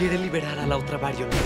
Quiere liberar a la otra Baryonyx.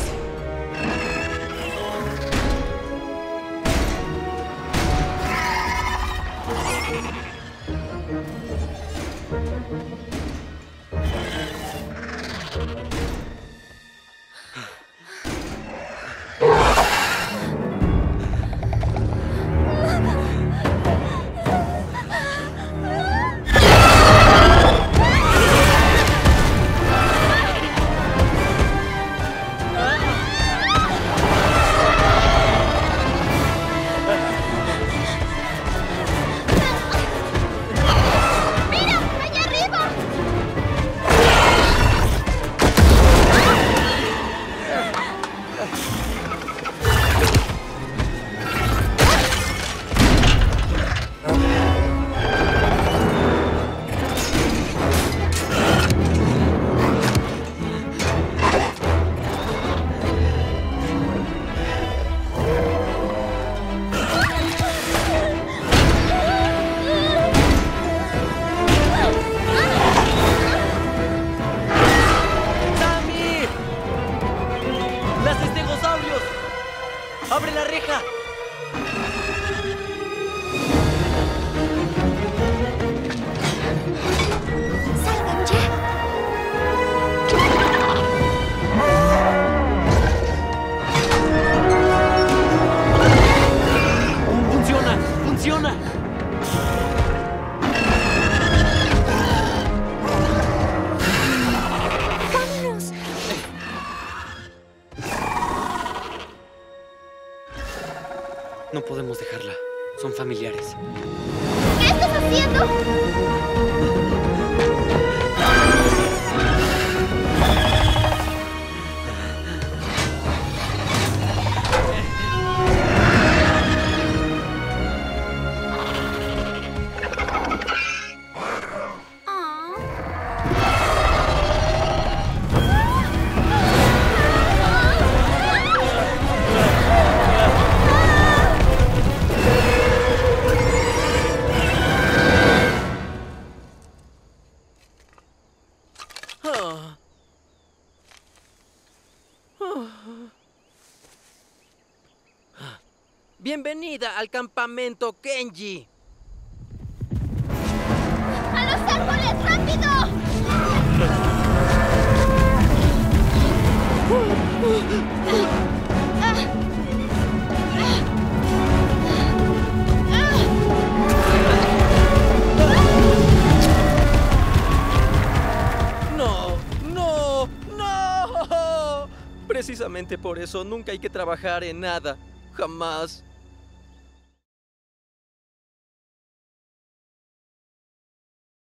No podemos dejarla. Son familiares. ¿Qué estás haciendo? Bienvenida al campamento Kenji. ¡A los árboles, rápido! No. Precisamente por eso nunca hay que trabajar en nada. Jamás.